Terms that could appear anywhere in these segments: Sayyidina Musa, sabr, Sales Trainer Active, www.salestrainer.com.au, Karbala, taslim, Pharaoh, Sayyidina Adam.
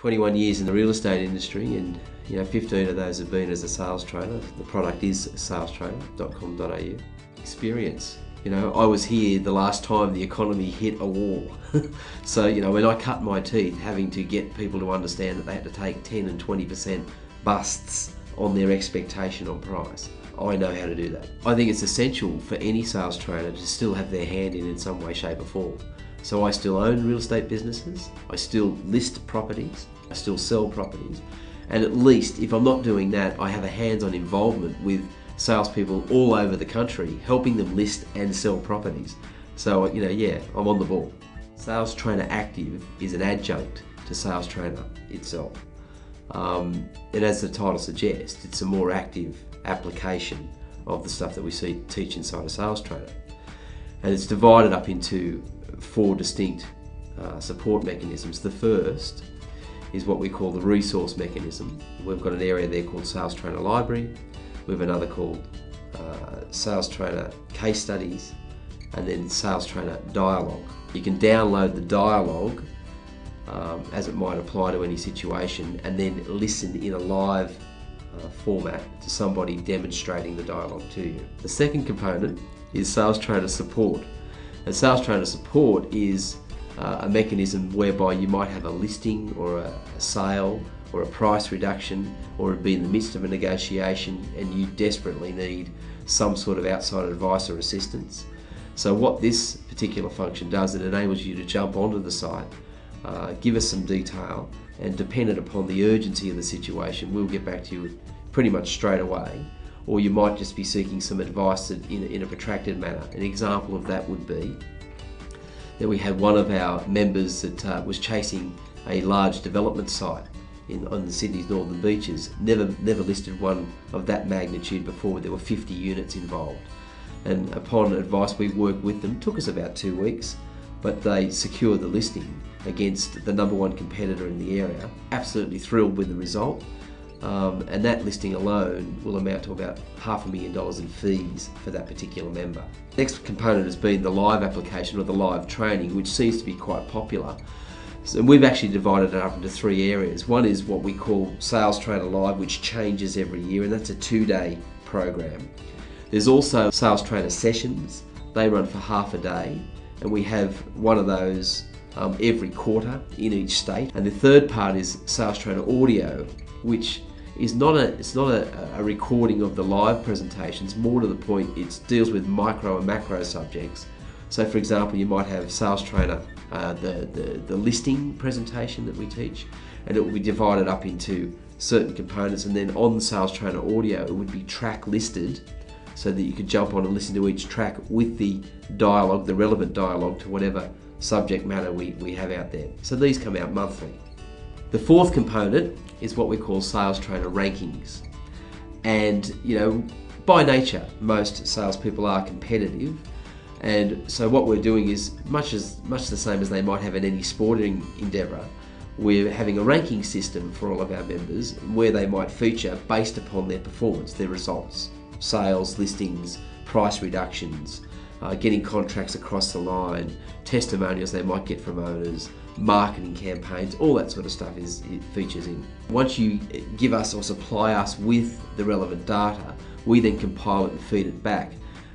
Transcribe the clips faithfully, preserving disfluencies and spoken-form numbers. twenty-one years in the real estate industry, and you know, fifteen of those have been as a sales trainer. The product is sales trainer dot com dot A U. Experience. You know, I was here the last time the economy hit a wall. So, you know, when I cut my teeth, having to get people to understand that they had to take ten and twenty percent busts on their expectation on price. I know how to do that. I think it's essential for any sales trainer to still have their hand in in some way, shape or form. So I still own real estate businesses, I still list properties, I still sell properties, and at least if I'm not doing that, I have a hands-on involvement with salespeople all over the country, helping them list and sell properties. So, you know, yeah, I'm on the ball. Sales Trainer Active is an adjunct to Sales Trainer itself. Um, and as the title suggests, it's a more active application of the stuff that we see teach inside a sales trainer. And it's divided up into four distinct uh, support mechanisms. The first is what we call the resource mechanism. We've got an area there called Sales Trainer Library, we have another called uh, Sales Trainer Case Studies, and then Sales Trainer Dialogue. You can download the dialogue um, as it might apply to any situation, and then listen in a live uh, format to somebody demonstrating the dialogue to you. The second component is Sales Trainer Support. And Sales Trainer Support is uh, a mechanism whereby you might have a listing or a, a sale or a price reduction, or be in the midst of a negotiation and you desperately need some sort of outside advice or assistance. So what this particular function does, it enables you to jump onto the site, uh, give us some detail, and dependent upon the urgency of the situation, we'll get back to you pretty much straight away. Or you might just be seeking some advice in a protracted manner. An example of that would be that we had one of our members that uh, was chasing a large development site in, on the Sydney's northern beaches, never, never listed one of that magnitude before. There were fifty units involved. And upon advice, we worked with them. It took us about two weeks, but they secured the listing against the number one competitor in the area. Absolutely thrilled with the result. Um, and that listing alone will amount to about half a million dollars in fees for that particular member. Next component has been the live application or the live training, which seems to be quite popular. So we've actually divided it up into three areas. One is what we call Sales Trainer Live, which changes every year, and that's a two-day program. There's also Sales Trainer Sessions. They run for half a day, and we have one of those um, every quarter in each state. And the third part is Sales Trainer Audio, which is not a it's not a, a recording of the live presentations. More to the point, it deals with micro and macro subjects. So for example, you might have Sales Trainer uh, the, the the listing presentation that we teach, and it will be divided up into certain components, and then on Sales Trainer Audio it would be track listed so that you could jump on and listen to each track with the dialogue, the relevant dialogue to whatever subject matter we, we have out there. So these come out monthly. The fourth component is what we call Sales Trainer Rankings. And, you know, by nature, most salespeople are competitive. And so what we're doing is much as much the same as they might have in any sporting endeavor. We're having a ranking system for all of our members where they might feature based upon their performance, their results, sales, listings, price reductions, uh, getting contracts across the line, testimonials they might get from owners, marketing campaigns, all that sort of stuff is it features in. Once you give us or supply us with the relevant data, we then compile it and feed it back.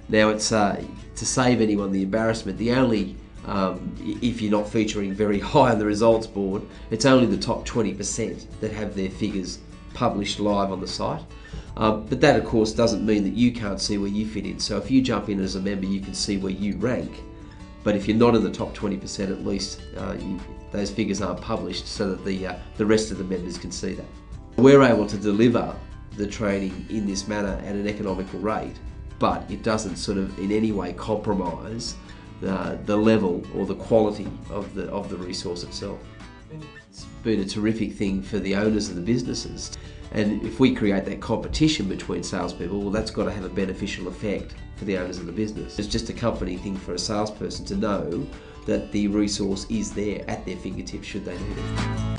Now it's uh, to save anyone the embarrassment, the only, um, if you're not featuring very high on the results board, it's only the top twenty percent that have their figures published live on the site. Uh, but that of course doesn't mean that you can't see where you fit in. So if you jump in as a member, you can see where you rank. But if you're not in the top twenty percent, at least uh, you, those figures aren't published so that the, uh, the rest of the members can see that. We're able to deliver the training in this manner at an economical rate, but it doesn't sort of in any way compromise the, the level or the quality of the, of the resource itself. It's been a terrific thing for the owners of the businesses. And if we create that competition between salespeople, well, that's got to have a beneficial effect for the owners of the business. It's just a comforting thing for a salesperson to know that the resource is there at their fingertips should they need it.